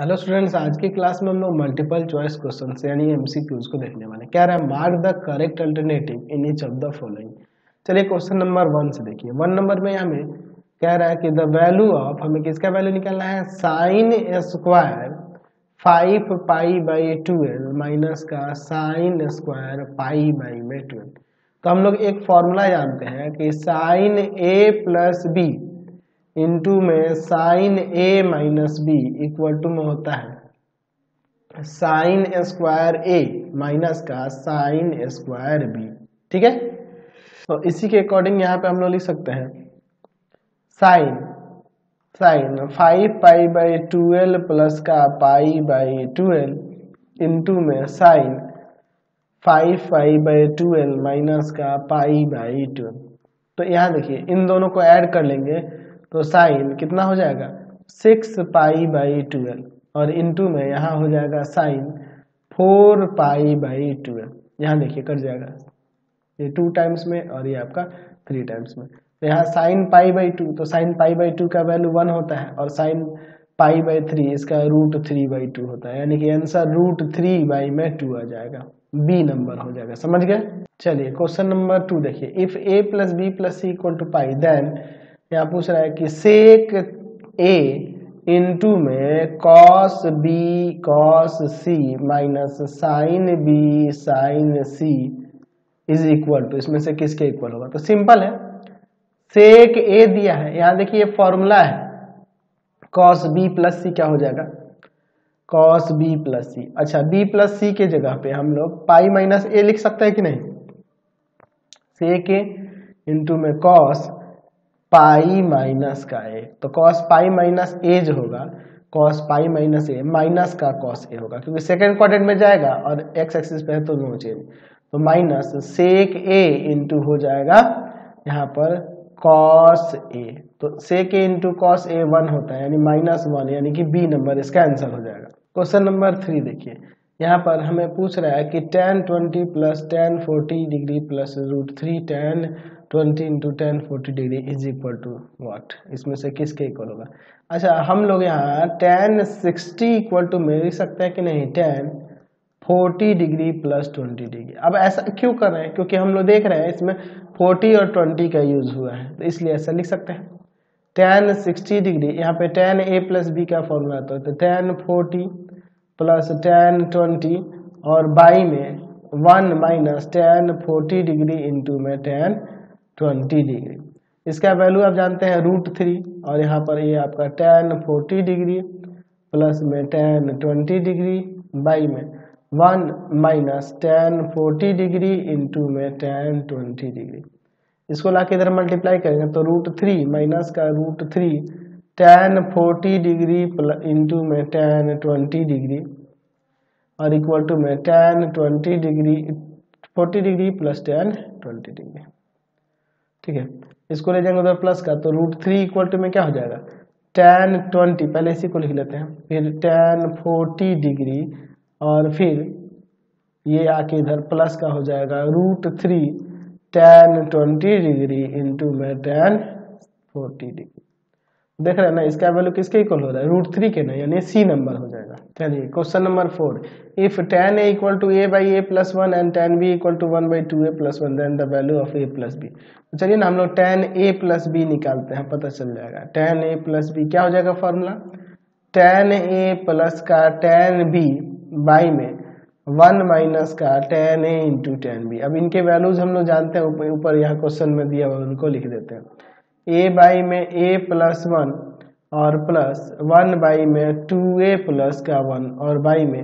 Hello students, आज की class में हम लोग मल्टीपल चॉइस क्वेश्चन यानी एमसीक्यूज को देखने वाले हैं। क्या रहा है, mark the correct alternative in each of the following. चलिए क्वेश्चन नंबर 1 से देखिए। 1 नंबर में हमें कह रहा है कि द वैल्यू ऑफ, हमें किसका वैल्यू निकालना है, साइन स्क्वायर 5π/12 माइनस का साइन स्क्वायर π/12। तो हम लोग एक फॉर्मूला जानते हैं कि sine A plus B into में sine A minus B equal to में होता है साइन स्क्वायर ए माइनस का साइन स्क्वायर बी। ठीक है, तो इसी के अकॉर्डिंग यहाँ पे हम लोग लिख सकते हैं साइन 5π/12 प्लस का π/12 इंटू में साइन 5π/12 माइनस का π/12। तो यहाँ देखिए, इन दोनों को ऐड कर लेंगे तो साइन कितना हो जाएगा 6π/12 और इनटू में यहाँ हो जाएगा साइन 4π/12। यहाँ देखिए कट जाएगा, ये 2 टाइम्स में और ये आपका 3 टाइम्स में। तो यहाँ साइन π/2, तो साइन π/2 का वैल्यू 1 होता है और साइन π/3 इसका √3/2 होता है, यानी कि आंसर √3/2 आ जाएगा, बी नंबर हो जाएगा। समझ गए। चलिए क्वेश्चन नंबर 2 देखिए। If a plus B plus C equal to pi, then यहाँ पूछ रहा है कि सेक ए इंटू में cos B cos C minus sine B sine C is equal to, इसमें से किसके इक्वल होगा। तो सिंपल है, सेक ए दिया है, यहाँ देखिए फॉर्मूला है कॉस बी प्लस सी क्या हो जाएगा, कॉस बी प्लस सी। अच्छा, बी प्लस सी के जगह पे हम लोग पाई माइनस ए लिख सकते हैं कि नहीं, सेक ए इंटू में कॉस पाई माइनस का ए। तो कॉस पाई माइनस ए जो होगा, cos pi minus A minus का कॉस ए होगा, क्योंकि सेकंड क्वाड्रेंट में जाएगा और एक्स एक्सिस पे है तो दोनों चेंज। तो माइनस सेक ए इंटू हो जाएगा यहाँ पर कॉस ए। तो सेक ए इंटू कॉस ए 1 होता है, यानी -1, यानी कि बी नंबर इसका आंसर हो जाएगा। क्वेश्चन नंबर 3 देखिए। यहाँ पर हमें पूछ रहा है कि tan 20 plus tan 40 degree plus √3 tan 20 into tan 40 degree is equal to what, इसमें से किसके इक्वल होगा। अच्छा, हम लोग यहाँ tan 60 इक्वल टू में लिख सकते हैं कि नहीं, tan 40 डिग्री प्लस 20 डिग्री। अब ऐसा क्यों कर रहे हैं, क्योंकि हम लोग देख रहे हैं इसमें 40 और 20 का यूज हुआ है, तो इसलिए ऐसा लिख सकते हैं tan 60 डिग्री। यहाँ पे tan ए प्लस बी का फॉर्मूला आता है, तो tan 40 प्लस tan 20 और बाई में 1 माइनस tan 40 डिग्री इंटू में tan 20 डिग्री। इसका वैल्यू आप जानते हैं √3 और यहाँ पर ये आपका tan 40 डिग्री प्लस में tan 20 डिग्री बाई में 1 माइनस tan 40 डिग्री इंटू में tan 20 डिग्री। इसको लाके इधर मल्टीप्लाई करेंगे तो √3 माइनस का √3 tan 40 डिग्री इंटू में tan 20 डिग्री और इक्वल टू में tan 20 degree 40 degree plus tan 20 degree. ठीक है, इसको ले जाएंगे उधर प्लस का, तो √3 इक्वल टू में क्या हो जाएगा tan 20, पहले इसी को लिख लेते हैं, फिर tan 40 डिग्री और फिर ये आके इधर प्लस का हो जाएगा √3 tan 20 डिग्री इंटू में tan 40 डिग्री। देख रहे हैं ना, इसका वैल्यू किसके इक्वल हो रहा है, √3 के ना, यानी सी नंबर हो जाएगा। चलिए question number 4। If tan a equal to a/a plus 1 and tan b equal to 1/2a plus 1, then the value of a plus b। चलिए ना, हम लोग tan a प्लस b निकालते हैं, पता चल जाएगा tan a प्लस b क्या हो जाएगा। फॉर्मूला tan a प्लस का tan b बाई में 1 माइनस का tan a into tan b। अब इनके वैल्यूज हम लोग जानते हैं, ऊपर यहाँ क्वेश्चन में दिया हुआ उनको लिख देते हैं। a बाई में a प्लस 1 और प्लस 1 बाई में 2a प्लस का 1 और बाई में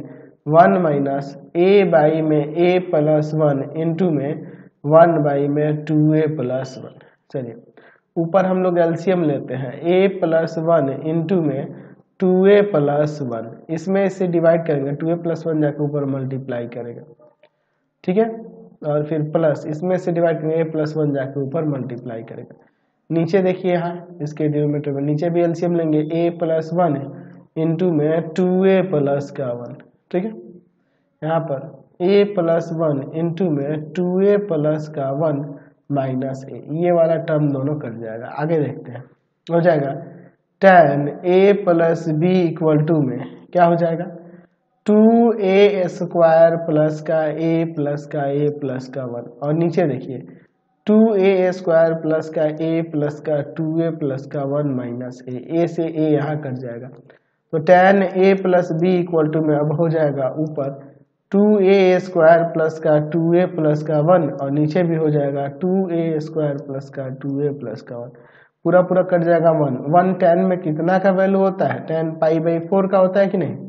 1 माइनस a बाई में a प्लस 1 इंटू में 1 बाई में 2a प्लस 1। चलिए ऊपर हम लोग एलसीएम लेते हैं, a प्लस 1 इंटू में 2a प्लस 1, इसमें इसे डिवाइड करेंगे, 2a प्लस 1 जाकर ऊपर मल्टीप्लाई करेंगे। ठीक है, और फिर प्लस इसमें से डिवाइड करेंगे, a प्लस 1 जाकर ऊपर मल्टीप्लाई करेंगे। नीचे देखिए, यहाँ इसके डिनोमिनेटर में नीचे भी एलसीएम लेंगे, a प्लस 1 इंटू में 2a प्लस का 1। ठीक है, यहाँ पर a प्लस 1 इंटू में 2a प्लस का 1 माइनस a, ये वाला टर्म दोनों कट जाएगा। आगे देखते हैं, हो जाएगा tan a plus B equal to में क्या हो जाएगा 2a स्क्वायर प्लस का a प्लस का 1 और नीचे देखिए 2a स्क्वायर प्लस का 2a प्लस का 1 माइनस a से a यहाँ कट जाएगा तो tan a plus B equal to में अब हो जाएगा ऊपर 2a स्क्वायर प्लस का 2a प्लस का 1 और नीचे भी हो जाएगा 2a स्क्वायर प्लस का 2a प्लस का 1 पूरा पूरा कट जाएगा 1 tan में कितना का वैल्यू होता है tan पाई बाई 4 का होता है कि नहीं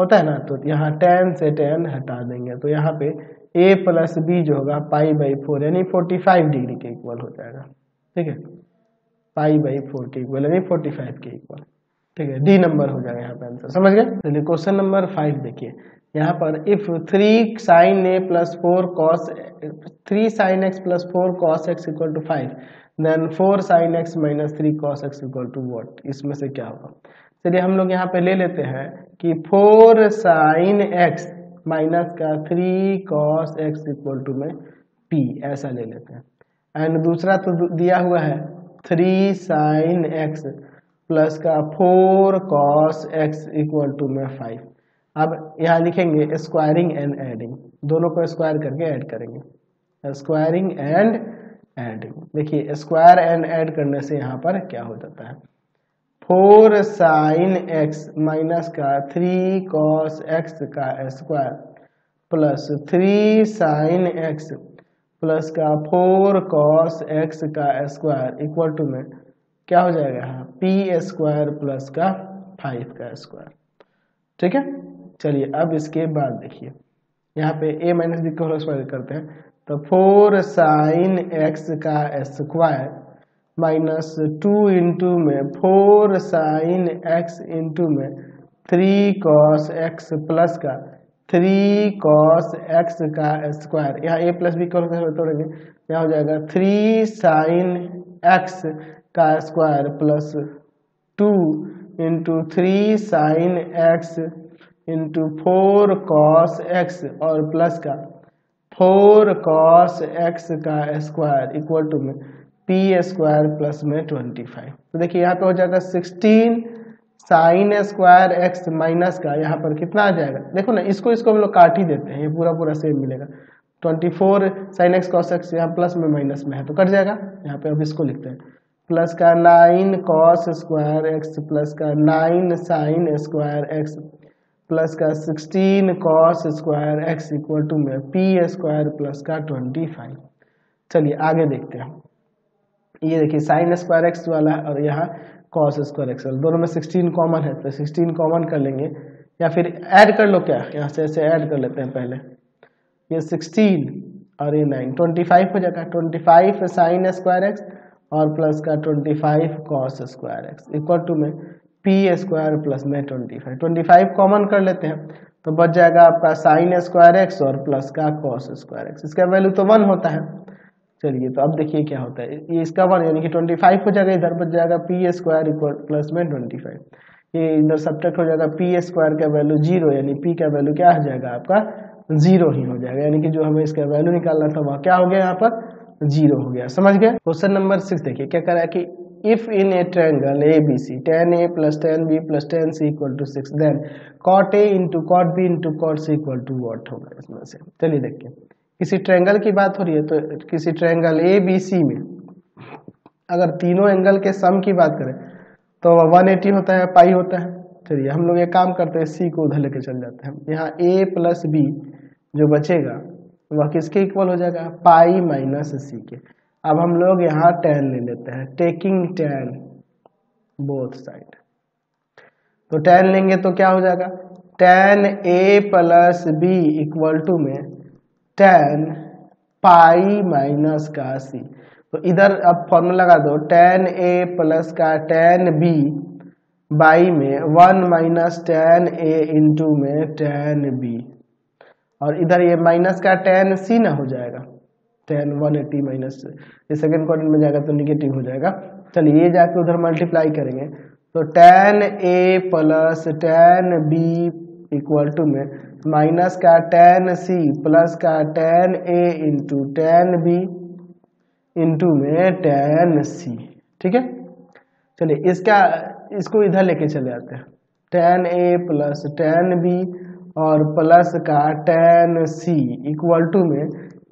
होता है ना तो यहाँ tan से tan हटा देंगे तो यहाँ पे a प्लस बी जो होगा पाई बाई 4 यानी 45 डिग्री के इक्वल हो जाएगा ठीक है पाई बाई 4 के इक्वल यानी 45 के इक्वल ठीक है डी नंबर हो जाएगा यहाँ पे आंसर समझ गए। चलिए क्वेश्चन नंबर 5 देखिए यहाँ पर if 3 sin x plus 4 cos x equal to 5 then 4 sin x minus 3 cos x equal to what इसमें से क्या होगा। चलिए हम लोग यहाँ पे ले लेते हैं कि 4 sin x माइनस का 3 cos x इक्वल टू में p ऐसा ले लेते हैं एंड दूसरा तो दिया हुआ है 3 sin x प्लस का 4 cos x इक्वल टू में 5। अब यहाँ लिखेंगे स्क्वायरिंग एंड एडिंग दोनों को स्क्वायर करके ऐड करेंगे स्क्वायरिंग एंड एडिंग देखिए स्क्वायर एंड ऐड करने से यहाँ पर क्या हो जाता है 4 sin x माइनस का 3 cos x का square plus 3 sin x plus का 4 cos x का स्क्वायर इक्वल टू में क्या हो जाएगा यहाँ p स्क्वायर प्लस का 5 का स्क्वायर ठीक है। चलिए अब इसके बाद देखिए यहाँ पे a माइनस बी को होल स्क्वायर करते हैं तो 4 sin x का स्क्वायर माइनस 2 इंटू में 4 sin x इंटू में 3 cos x प्लस का 3 cos x का स्क्वायर यहाँ a प्लस बी को होल स्क्वायर तोड़ेंगे यहाँ हो जाएगा 3 sin x का square plus 2 into 3 sin x into 4 cos x और प्लस का 4 cos x का स्क्वायर इक्वल टू में p स्क्वायर प्लस में 25 तो देखिए यहाँ पे हो जाएगा 16 sin square x माइनस का यहाँ पर कितना आ जाएगा देखो ना इसको हम लोग काट ही देते हैं ये पूरा सेम मिलेगा 24 sin x cos x यहाँ प्लस में माइनस में है तो कट जाएगा यहाँ पे अब इसको लिखते हैं प्लस का 9 cos square x प्लस का 9 sin square x प्लस का 16 cos square x equal to में p स्क्वायर प्लस का 25। चलिए आगे देखते हैं ये देखिए sin square x वाला और यहाँ cos square x दोनों में 16 कॉमन है तो 16 कॉमन कर लेंगे या फिर ऐड कर लो क्या यहाँ से ऐसे ऐड कर लेते हैं पहले ये 16 और ये 9 25 हो जाएगा 25 sin square x और प्लस का 25 cos square x equal to में p स्क्वायर प्लस में 25 कॉमन कर लेते हैं तो बच जाएगा आपका sin square x और प्लस का cos square x इसका वैल्यू तो 1 होता है। चलिए तो अब देखिए क्या होता है ये इसका 1 यानी कि 25 हो जाएगा इधर बच जाएगा p स्क्वायर इक्वल प्लस में 25 ये इधर सब्ट्रैक्ट हो जाएगा p स्क्वायर का वैल्यू 0 यानी p का वैल्यू क्या हो जाएगा आपका 0 ही हो जाएगा यानी कि जो हमें इसका वैल्यू निकालना था वह क्या हो गया यहाँ पर 0 हो गया समझ गया। क्वेश्चन नंबर 6 देखिए क्या कह रहा है कि if in a triangle ABC tan a plus tan b plus tan c equal to 6 then cot a into cot b into cot c equal to what होगा इसमें से। चलिए देखिए किसी ट्रायंगल की बात हो रही है तो किसी ट्रायंगल एबीसी में अगर तीनों एंगल के सम की बात करें तो 180 होता है पाई होता है। चलिए हम लोग ये काम करते हैं c को उधर लेके चल जाते हैं यहाँ a प्लस b जो बचेगा वह किसके इक्वल हो जाएगा पाई माइनस सी के। अब हम लोग यहाँ tan ले लेते हैं टेकिंग tan बोथ साइड तो tan लेंगे तो क्या हो जाएगा tan a plus B equal to में tan पाई माइनस का सी तो इधर अब फॉर्मूला लगा दो tan a प्लस का tan b बाई में 1 माइनस tan a इंटू में tan b और इधर ये माइनस का tan c ना हो जाएगा tan 180 माइनस ये सेकेंड क्वाड्रेंट में जाएगा तो निगेटिव हो जाएगा। चलिए ये जाके उधर मल्टीप्लाई करेंगे तो tan a plus tan b equal to में माइनस का tan c प्लस का tan a into tan b into में tan c ठीक है। चलिए इसका इसको इधर लेके चले आते हैं, tan a plus tan b और प्लस का tan c इक्वल टू में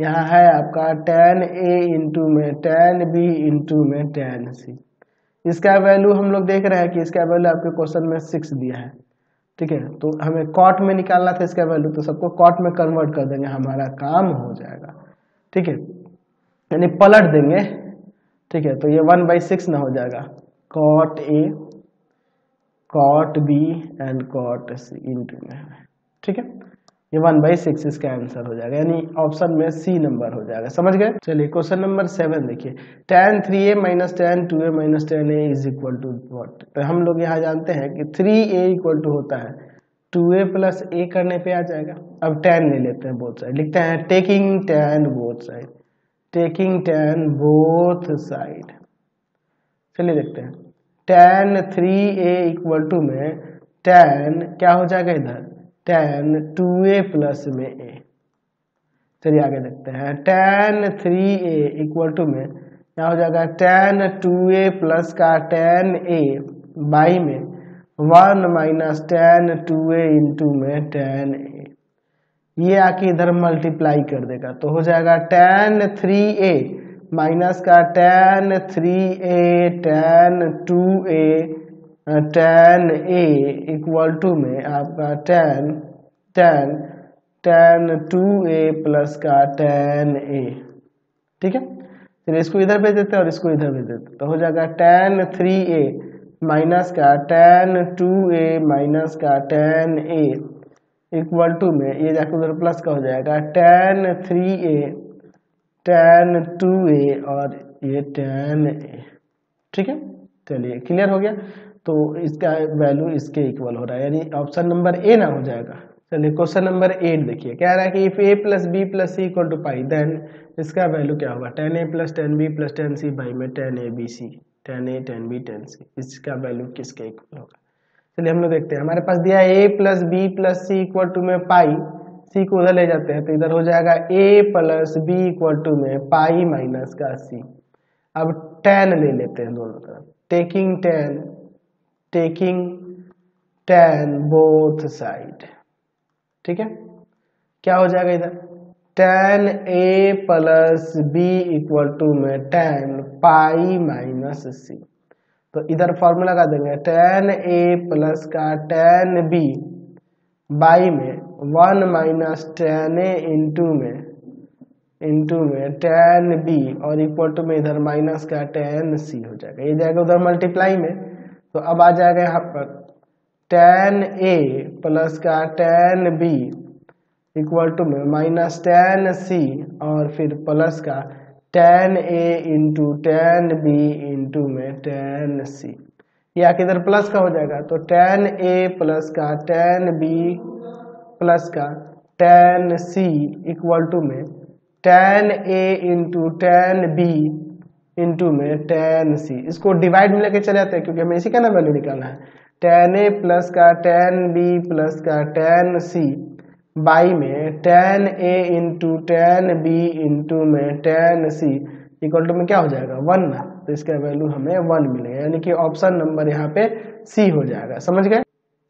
यहाँ है आपका tan a इंटू में tan b इंटू में tan c। इसका वैल्यू हम लोग देख रहे हैं कि इसका वैल्यू आपके क्वेश्चन में 6 दिया है, ठीक है। तो हमें कॉट में निकालना था इसका वैल्यू, तो सबको कॉट में कन्वर्ट कर देंगे, हमारा काम हो जाएगा, ठीक है, यानी पलट देंगे, ठीक है। तो ये 1/6 ना हो जाएगा cot A cot B and cot C into में, ठीक है, ये 1/6 इसका आंसर हो जाएगा, यानी ऑप्शन में सी नंबर हो जाएगा। समझ गए। चलिए क्वेश्चन नंबर 7 देखिए, tan 3a minus tan 2a minus tan a is equal to what. तो हम लोग यहाँ जानते हैं कि 3a इक्वल टू होता है 2a प्लस a करने पे आ जाएगा। अब tan ले लेते हैं बोथ साइड, लिखते हैं taking tan both side, taking tan both side. चलिए देखते हैं tan 3a इक्वल टू में tan क्या हो जाएगा इधर tan 2a प्लस में a। चलिए आगे देखते हैं tan 3a इक्वल टू में क्या हो जाएगा tan 2a प्लस का tan a बाई में 1 माइनस tan 2a इंटू में tan a, ये आके इधर मल्टीप्लाई कर देगा तो हो जाएगा tan 3a माइनस का tan 3a tan 2a tan a equal to में आपका tan tan tan 2a plus का tan a, ठीक है। फिर इसको इधर भेज देते हैं और इसको इधर भेज देते हैं तो हो जाएगा tan 3a माइनस का tan 2a माइनस का tan a इक्वल टू में ये जाकर उधर प्लस का हो जाएगा tan 3a tan 2a और ये tan a, ठीक है। चलिए क्लियर हो गया। तो इसका वैल्यू इसके इक्वल हो रहा है, यानी ऑप्शन नंबर ए ना हो जाएगा। चलिए क्वेश्चन नंबर 8 देखिए, कह रहा है कि if a plus B plus C equal to pi then इसका वैल्यू क्या होगा tan a plus tan b plus tan c by में tan a b c tan a tan b tan c, इसका वैल्यू किसके equal होगा। चलिए हम लोग देखते हैं, हमारे पास दिया है a plus B plus C equal to में पाई, सी को उधर ले जाते हैं तो इधर हो जाएगा a plus B equal to में पाई माइनस का सी। अब tan ले लेते हैं दोनों तरफ, टेकिंग tan बोथ साइड, ठीक है। क्या हो जाएगा इधर tan a plus b equal to में tan पाई माइनस सी, तो इधर फॉर्मूला का देंगे tan a प्लस का tan b बाई में 1 माइनस tan a इंटू में tan b और इक्वल टू में इधर माइनस का tan c हो जाएगा, ये जाएगा उधर मल्टीप्लाई में तो अब आ जाएगा यहाँ पर tan a प्लस का tan b इक्वल टू में माइनस tan c और फिर प्लस का tan a into tan b into में tan c, ये आके इधर प्लस का हो जाएगा तो tan a प्लस का tan b प्लस का tan c इक्वल टू में tan a into tan b into में tan c। इसको डिवाइड में लेके चले जाते हैं क्योंकि हमें इसी का ना वैल्यू निकालना है, tan a प्लस का tan b प्लस का tan c बाई में tan a into tan b into में tan c इक्वल टू में क्या हो जाएगा 1 ना, तो इसका वैल्यू हमें 1 मिलेगा, यानी कि ऑप्शन नंबर यहाँ पे c हो जाएगा। समझ गए।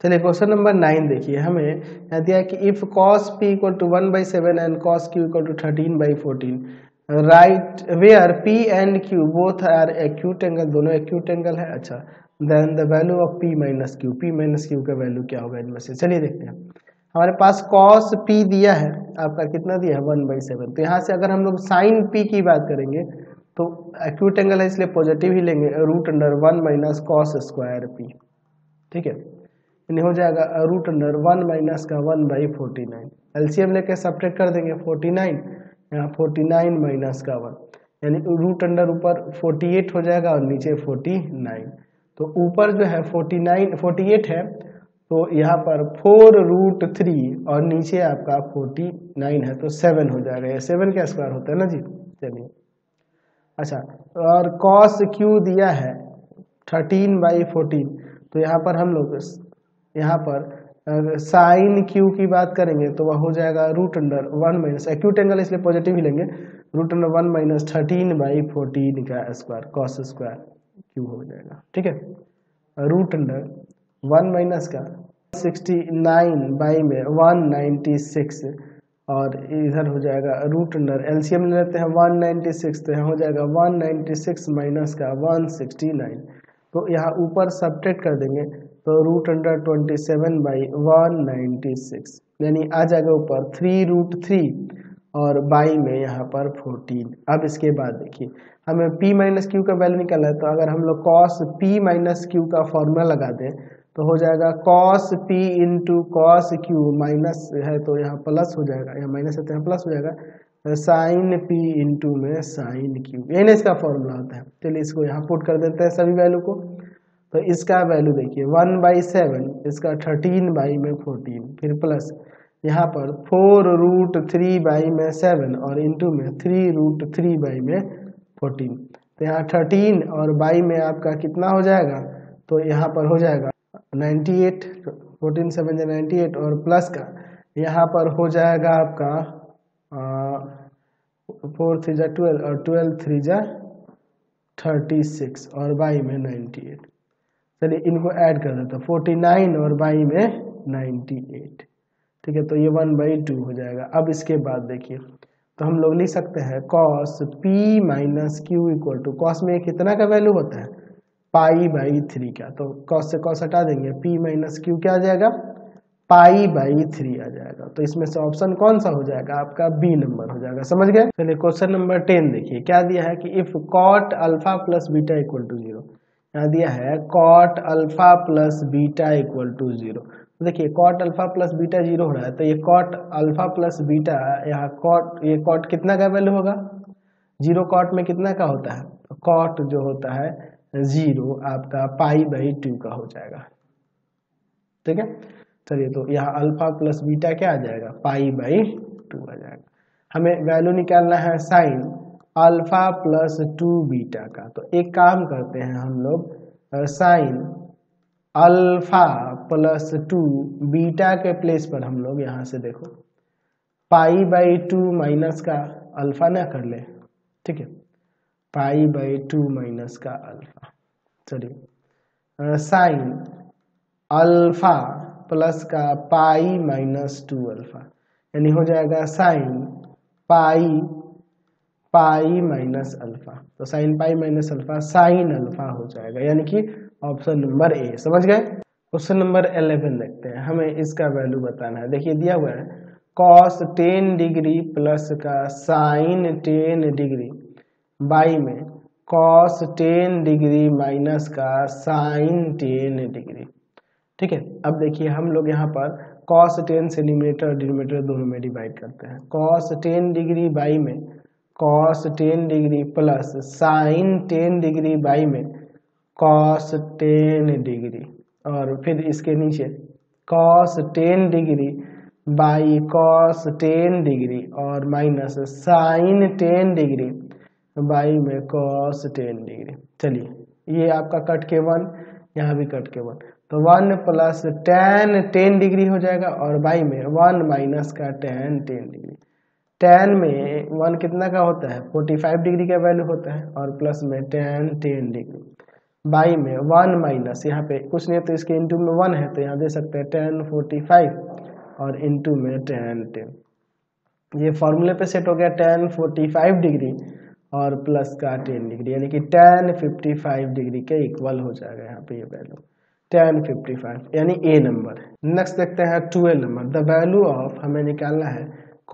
चलिए क्वेश्चन नंबर 9 देखिए, हमें दिया है कि if cos p equal to 1/7 and cos q equal to 13/14 right where p and q both are acute angle, दोनों एक्यूट एंगल है, अच्छा then the value of p minus q का वैल्यू क्या होगा इनमें से। चलिए देखते हैं, हमारे पास cos p दिया है आपका कितना दिया है 1/7, तो यहाँ से अगर हम लोग sin p की बात करेंगे तो एक्यूट एंगल है इसलिए पॉजिटिव ही लेंगे √1 माइनस cos स्क्वायर p, ठीक है, हो जाएगा √1 माइनस का 1/49, एलसीएम लेके सब्ट्रैक्ट कर देंगे 49, यहाँ 49 माइनस का 1 यानी √ ऊपर 48 हो जाएगा और नीचे 49, तो ऊपर जो है 48 है तो यहाँ पर 4√3 और नीचे आपका 49 है तो 7 हो जाएगा, ये 7 का स्क्वायर होता है ना जी। चलिए अच्छा, और cos q दिया है 13/14, तो यहाँ पर हम लोग यहाँ पर साइन क्यू की बात करेंगे तो वह हो जाएगा √1 माइनस एक्यूट एंगल इसलिए पॉजिटिव ही लेंगे √1 माइनस 13/14 का स्क्वायर cos स्क्वायर क्यू हो जाएगा, ठीक है। रूट अंडर 1 माइनस का 69 बाई में 196 और इधर हो जाएगा रूट अंडर एलसीएम ले लेते हैं 196 तो यहाँ हो जाएगा 196 माइनस का 169 तो यहाँ ऊपर सब्ट्रैक्ट कर देंगे तो रूट अंडर 27 बाई 196 यानी आ जाएगा ऊपर 3√3 और बाई में यहाँ पर 14। अब इसके बाद देखिए हमें p माइनस क्यू का वैल्यू निकालना है तो अगर हम लोग कॉस p माइनस क्यू का फॉर्मूला लगा दें तो हो जाएगा cos p into cos Q minus है तो यहाँ प्लस हो जाएगा यहाँ माइनस है तो यहाँ प्लस हो जाएगा साइन p इंटू में साइन क्यू यही ना इसका फॉर्मूला होता है। चलिए इसको यहाँ पुट कर देते हैं सभी वैल्यू को तो इसका वैल्यू देखिए 1/7 इसका 13 बाई में 14 फिर प्लस यहाँ पर 4√3 बाई में 7 और इंटू में 3√3 बाई में 14 तो यहाँ 13 और बाई में आपका कितना हो जाएगा तो यहाँ पर हो जाएगा 98 14 7 98 और प्लस का यहाँ पर हो जाएगा आपका 4 3 12 और 12 3 36 और बाई में 98। चलिए इनको ऐड कर देते हैं 49 और बाई में 98 ठीक है तो ये 1/2 हो जाएगा। अब इसके बाद देखिए तो हम लोग लिख सकते हैं cos p minus Q equal to cos में कितना का वैल्यू होता है π/3 का तो कॉस से कॉस हटा देंगे p माइनस क्यू क्या आ जाएगा π/3 आ जाएगा तो इसमें से ऑप्शन कौन सा हो जाएगा आपका b नंबर हो जाएगा। समझ गए। चलिए क्वेश्चन नंबर 10 देखिए क्या दिया है कि if cot alpha plus beta equal to 0 यहाँ दिया है cot alpha plus beta equal to 0 देखिए कॉट अल्फा प्लस बीटा 0 हो रहा है तो ये कॉट अल्फा प्लस बीटा यहाँ कॉट ये कॉट कितना का वैल्यू होगा 0 कॉट में कितना का होता है कॉट जो होता है 0 आपका π/2 का हो जाएगा ठीक है। चलिए तो यहाँ अल्फा प्लस बीटा क्या आ जाएगा π/2 आ जाएगा। हमें वैल्यू निकालना है साइन अल्फा प्लस 2 बीटा का तो एक काम करते हैं हम लोग साइन अल्फा प्लस 2 बीटा के प्लेस पर हम लोग यहाँ से देखो π/2 माइनस का अल्फा ना कर ले ठीक है π/2 माइनस का अल्फा चलिए साइन अल्फा प्लस का π-2 अल्फा यानी हो जाएगा साइन π-अल्फा तो साइन π-अल्फा साइन अल्फा हो जाएगा यानी कि ऑप्शन नंबर ए। समझ गए। क्वेश्चन नंबर 11 देखते हैं हमें इसका वैल्यू बताना है। देखिए दिया हुआ है कॉस 10 डिग्री प्लस का साइन 10 डिग्री बाई में कॉस 10 डिग्री माइनस का साइन 10 डिग्री ठीक है। अब देखिए हम लोग यहाँ पर कॉस 10 से न्यूमरेटर और डिनोमिनेटर दोनों में डिवाइड करते हैं कॉस 10 डिग्री बाई में cos 10 degree plus sine 10 degree by में कॉस 10 डिग्री और फिर इसके नीचे cos 10 degree by cos 10 degree और माइनस साइन 10 डिग्री बाई में कॉस 10 डिग्री। चलिए ये आपका कट के 1 यहाँ भी कट के 1 तो 1 प्लस tan 10 डिग्री हो जाएगा और बाई में 1 माइनस का tan 10 डिग्री tan में 1 कितना का होता है 45 डिग्री का वैल्यू होता है और प्लस में tan 10 डिग्री बाई में 1 माइनस यहाँ पे कुछ नहीं तो इसके इंटू में 1 है तो यहाँ दे सकते हैं tan 45 और इंटू में tan 10 ये फॉर्मूले पे सेट हो गया tan 45 डिग्री और प्लस का 10 डिग्री यानी कि tan 55 डिग्री के इक्वल हो जाएगा यहाँ पे ये वैल्यू tan 55 यानी ए नंबर। नेक्स्ट देखते हैं 12 नंबर द वैल्यू ऑफ हमें निकालना है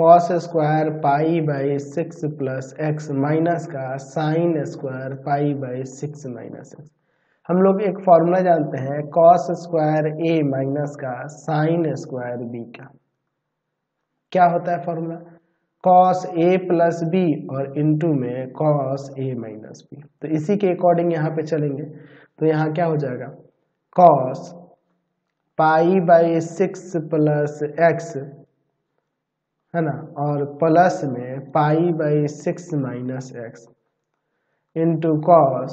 cos square π/6 plus x minus का साइन स्क्वायर π/6 माइनस x। हम लोग एक फॉर्मूला जानते हैं कॉस स्क्वायर a माइनस का साइन स्क्वायर b का क्या होता है formula cos a plus b और इंटू में कॉस a माइनस b तो इसी के अकॉर्डिंग यहाँ पे चलेंगे तो यहाँ क्या हो जाएगा कॉस π/6 प्लस x है ना और प्लस में π/6 minus x into cos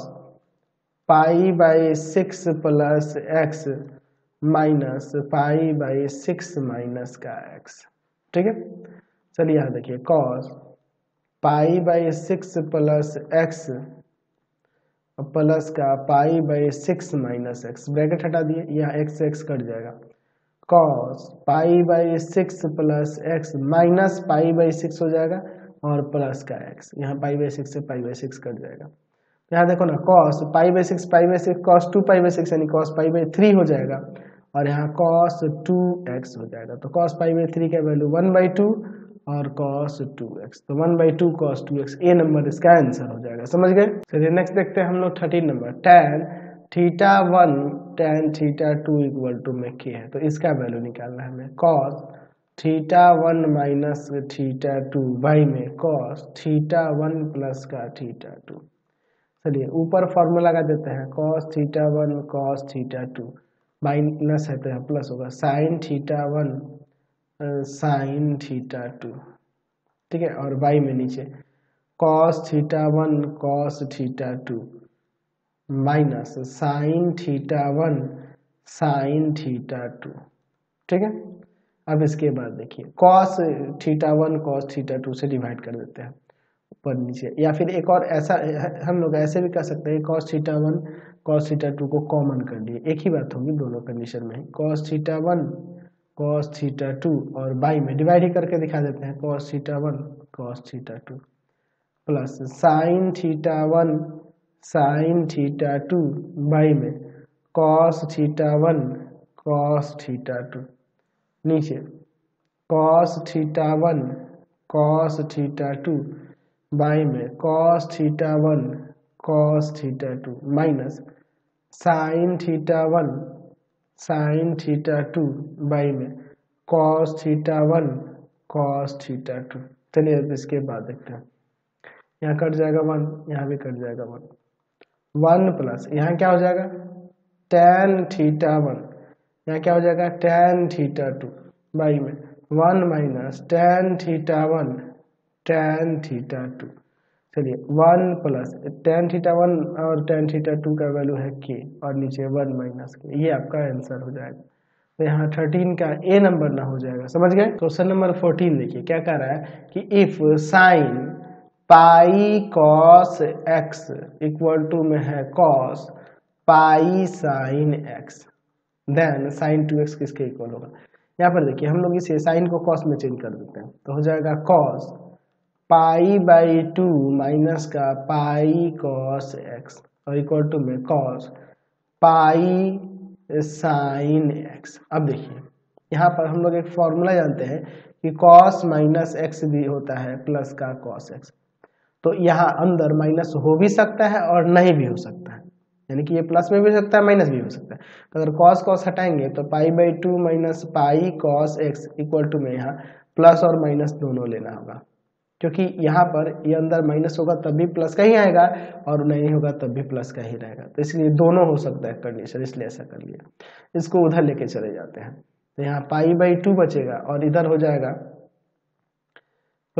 π/6 plus x minus π/6 minus का एक्स ठीक है। चलिए यहाँ देखिए कॉस π/6 प्लस एक्स प्लस का pi by 6 minus x, bracket हटा दिए, यहाँ एक्स एक्स कट जाएगा, cos pi by 6 plus x minus pi by 6 हो जाएगा और प्लस का एक्स, यहाँ पाई बाई 6 से पाई बाई 6 कट जाएगा। यहाँ देखो ना cos pi by 6 cos 2 pi by 6 यानी कॉस पाई बाई 3 हो जाएगा और यहाँ कॉस 2x हो जाएगा। तो कॉस पाई बाई 3 का वैल्यू 1/2 और cos 2x, तो 1/2 cos 2x, ए नंबर इसका आंसर हो जाएगा। समझ गए। चलिए नेक्स्ट देखते हैं हम लोग 13 number. tan theta 1 tan theta 2 equal to में के है, तो इसका वैल्यू निकालना है हमें। cos theta 1 minus theta 2 by में cos थीटा 1 प्लस का थीटा 2। चलिए ऊपर फॉर्मूला लगा देते हैं, cos थीटा 1 cos थीटा 2 माइनस है तो यहाँ प्लस होगा, साइन थीटा 1 साइन थीटा 2, ठीक है, और बाई में नीचे cos theta 1 cos theta 2 minus sine theta 1 sine theta 2, ठीक है। अब इसके बाद देखिए कॉस थीटा 1 कॉस थीटा 2 से डिवाइड कर देते हैं ऊपर नीचे, या फिर एक और ऐसा हम लोग ऐसे भी कर सकते हैं, कॉस थीटा 1 कॉस थीटा 2 को कॉमन कर दिए, एक ही बात होगी दोनों कंडीशन में, कॉस थीटा 1 cos थीटा 2 और बाई में डिवाइड ही करके दिखा देते हैं, cos theta 1 cos theta 2 plus sine theta 1 sine theta 2 by में cos थीटा 1 cos थीटा 2, नीचे cos theta 1 cos theta 2 by में cos theta 1 cos theta 2 minus sine theta 1 sine theta 2 by में कॉस थीटा 1 कॉस थीटा 2। चलिए अब इसके बाद देखते हैं, यहाँ कट जाएगा 1, यहाँ भी कट जाएगा 1 प्लस, यहाँ क्या हो जाएगा tan थीटा 1, यहाँ क्या हो जाएगा tan थीटा 2 बाई में 1 minus tan theta 1 tan theta 2। चलिए 1 प्लस tan थीटा 1 और tan थीटा 2 का वैल्यू है k और नीचे 1 माइनस k, ये आपका आंसर हो जाएगा। तो यहाँ 13 का a नंबर ना हो जाएगा। समझ गए। क्वेश्चन नंबर 14 देखिए क्या कह रहा है कि if sine pi cos x equal to में है cos pi sine x, then sine 2x किसके इक्वल होगा। यहाँ पर देखिए हम लोग इसे साइन को कॉस में चेंज कर देते हैं, तो हो जाएगा कॉस पाई बाई 2 माइनस का पाई कॉस एक्स और इक्वल टू में कॉस पाई साइन एक्स। अब देखिए यहाँ पर हम लोग एक फॉर्मूला जानते हैं कि कॉस माइनस एक्स भी होता है प्लस का कॉस एक्स, तो यहाँ अंदर माइनस हो भी सकता है और नहीं भी हो सकता है, यानी कि ये प्लस में भी हो सकता है माइनस भी हो सकता है। तो अगर कॉस कॉस हटाएंगे तो pi by 2 minus pi cos x equal to में यहाँ प्लस और माइनस दोनों लेना होगा, क्योंकि यहाँ पर ये अंदर माइनस होगा तब भी प्लस का ही आएगा और नहीं होगा तब भी प्लस का ही रहेगा, तो इसलिए दोनों हो सकता है कंडीशन, इसलिए ऐसा कर लिया। इसको उधर लेके चले जाते हैं, तो यहाँ पाई बाई 2 बचेगा और इधर हो जाएगा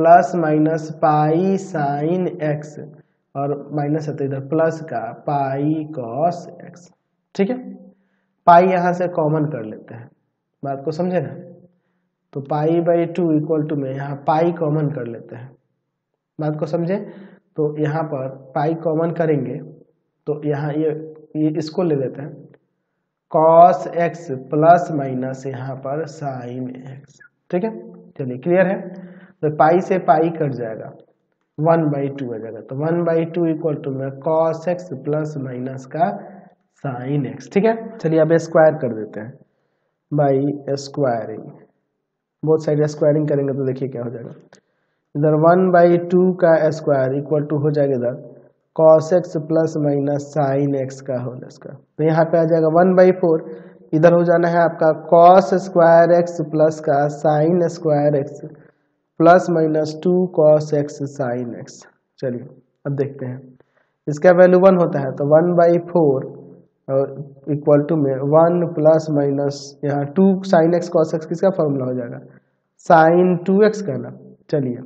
plus minus pi sine x और माइनस है तो इधर प्लस का पाई कॉस एक्स, ठीक है। पाई यहाँ से कॉमन कर लेते हैं, बात को समझे ना, तो पाई बाई 2 इक्वल टू में यहाँ पाई कॉमन कर लेते हैं, बात को समझे। तो यहाँ पर पाई कॉमन करेंगे तो यहाँ ये इसको ले लेते हैं कॉस एक्स प्लस माइनस यहाँ पर साइन एक्स, ठीक है। चलिए क्लियर है। तो पाई से पाई कट जाएगा, 1/2 आ जाएगा, तो 1/2 इक्वल टू में कॉस एक्स प्लस माइनस का साइन एक्स, ठीक है। चलिए अब स्क्वायर कर देते हैं, by squaring, both side squaring करेंगे तो देखिए क्या हो जाएगा, इधर 1/2 का स्क्वायर इक्वल टू हो जाएगा इधर cos x plus minus sine x का होल स्क्वायर, तो यहाँ पे आ जाएगा 1/4, इधर हो जाना है आपका कॉस स्क्वायर एक्स प्लस का sine square x plus minus 2 cos x sine x. चलिए अब देखते हैं, इसका वैल्यू 1 होता है तो 1/4 और इक्वल टू में 1 प्लस माइनस यहाँ 2 साइन एक्स कॉस एक्स, किसका फॉर्मूला हो जाएगा साइन 2x का ना। चलिए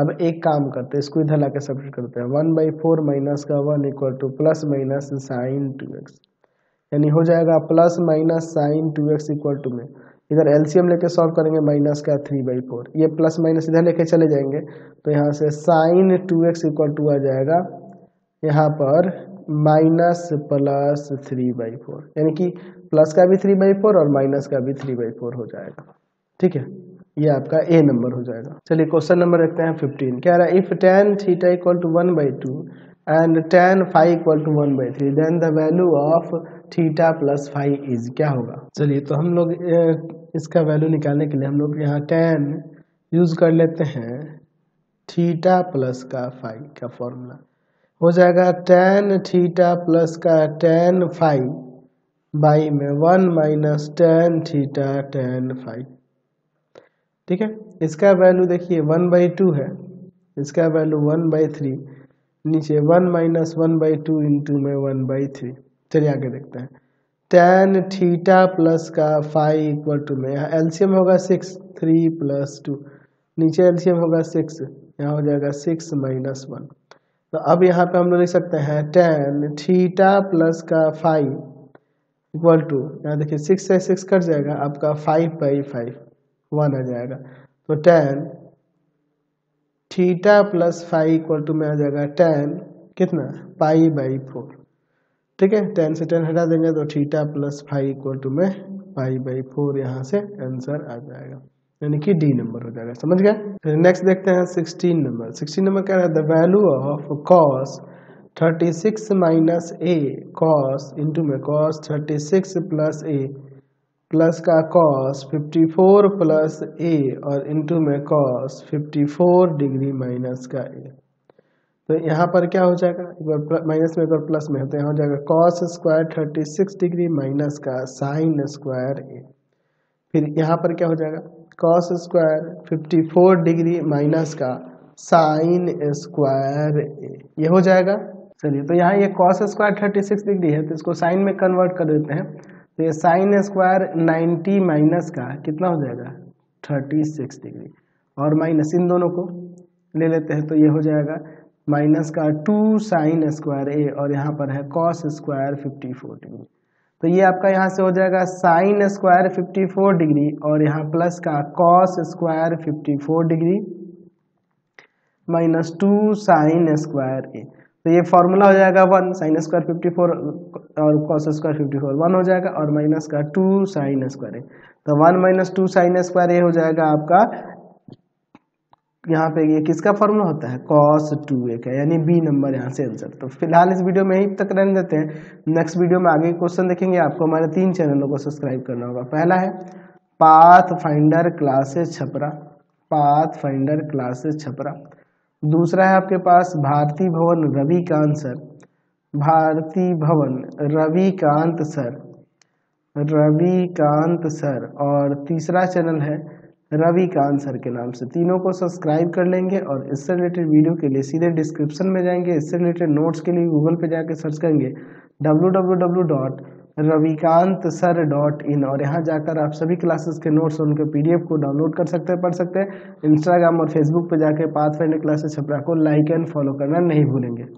अब एक काम करते हैं, इसको इधर ला के सब्ट्रैक्ट करते हैं, 1/4 माइनस का 1 equal to plus minus sine 2x, यानी हो जाएगा plus minus sine 2x equal to में इधर एलसीएम लेके सॉल्व करेंगे माइनस का 3/4, ये प्लस माइनस इधर लेके चले जाएंगे तो यहाँ से साइन 2x इक्वल टू आ जाएगा यहाँ पर माइनस प्लस 3/4, यानी कि प्लस का भी 3/4 और माइनस का भी 3/4 हो जाएगा। ठीक है, ये आपका ए नंबर हो जाएगा। चलिए क्वेश्चन नंबर देखते हैं 15। कह रहा है if tan theta equal to 1/2 and tan phi equal to 1/3 then the value of theta plus phi is क्या होगा। चलिए तो हम लोग इसका वैल्यू निकालने के लिए हम लोग यहाँ tan यूज कर लेते हैं थीटा प्लस का फाइ का फॉर्मूला हो जाएगा tan थीटा प्लस का tan फाइ बाई में 1 minus tan theta tan phi. ठीक है, इसका वैल्यू देखिए 1/2 है, इसका वैल्यू 1/3, नीचे 1 माइनस 1/2 इंटू में 1/3। चलिए आगे देखते हैं tan थीटा प्लस का फाइ इक्वल टू में यहाँ एलसीएम होगा 6, 3 + 2, नीचे एलसीएम होगा 6, यहाँ हो जाएगा 6 - 1। तो अब यहाँ पे हम लोग लिख सकते हैं tan थीटा प्लस का फाइ इक्वल टू, यहाँ देखिए 6 से 6 कट जाएगा, आपका 5/5 1 आ जाएगा। तो tan theta plus phi equal to में आ जाएगा tan कितना π/4। ठीक है, tan से tan हटा देंगे तो theta plus phi equal to में π/4 यहाँ से आंसर आ जाएगा, यानी कि डी नंबर हो जाएगा। समझ गए। नेक्स्ट देखते हैं 16 नंबर। 16 नंबर कह रहा है the value of cos 36 minus A cos into में cos 36 प्लस ए प्लस का cos 54 प्लस a और इंटू में cos 54 डिग्री माइनस का a। तो यहाँ पर क्या हो जाएगा, एक बार माइनस में एक बार प्लस में, तो यहाँ हो जाएगा cos स्क्वायर 36 डिग्री माइनस का sin स्क्वायर a। फिर यहाँ पर क्या हो जाएगा cos स्क्वायर 54 डिग्री माइनस का sin स्क्वायर a, ये हो जाएगा। चलिए तो यहाँ ये cos स्क्वायर 36 डिग्री है तो इसको sin में कन्वर्ट कर देते हैं, तो ये साइन स्क्वायर 90 माइनस का कितना हो जाएगा 36 डिग्री और माइनस इन दोनों को ले लेते हैं, तो ये हो जाएगा माइनस का 2 sin स्क्वायर ए और यहाँ पर है cos स्क्वायर 54 डिग्री। तो ये आपका यहाँ से हो जाएगा sin स्क्वायर 54 डिग्री और यहाँ प्लस का cos square 54 degree minus 2 sin square A. तो ये फॉर्मूला हो जाएगा 1 sin स्क्वायर 54 और cos स्क्वायर 54 1 हो जाएगा और माइनस का 2 sin स्क्वायर ए। तो 1 माइनस 2 sin स्क्वायर ए हो जाएगा आपका, यहाँ पे ये किसका फॉर्मूला होता है cos 2a का, यानी बी नंबर यहाँ से आंसर। तो फिलहाल इस वीडियो में यहीं तक रहने देते हैं, नेक्स्ट वीडियो में आगे क्वेश्चन देखेंगे। आपको हमारे 3 चैनलों को सब्सक्राइब करना होगा। पहला है path finder classes Chhapra, path finder classes Chhapra. दूसरा है आपके पास भारती भवन रविकांत सर, भारती भवन रविकांत सर, रविकांत सर। और तीसरा चैनल है रविकांत सर के नाम से। तीनों को सब्सक्राइब कर लेंगे और इससे रिलेटेड वीडियो के लिए सीधे डिस्क्रिप्शन में जाएंगे, इससे रिलेटेड नोट्स के लिए गूगल पे जाके सर्च करेंगे www.ravikantsir.in और यहाँ जाकर आप सभी क्लासेस के नोट्स और उनके पीडीएफ को डाउनलोड कर सकते हैं, पढ़ सकते हैं। इंस्टाग्राम और फेसबुक पर जाकर पाथफाइंडर क्लासेस छपरा को लाइक एंड फॉलो करना नहीं भूलेंगे।